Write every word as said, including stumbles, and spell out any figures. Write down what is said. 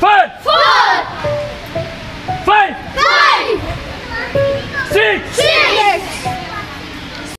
Fun! Fun!